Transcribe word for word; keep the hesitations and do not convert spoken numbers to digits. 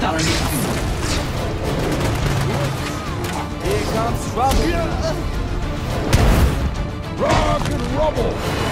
Darn it. Here comes trouble. Rock and rubble.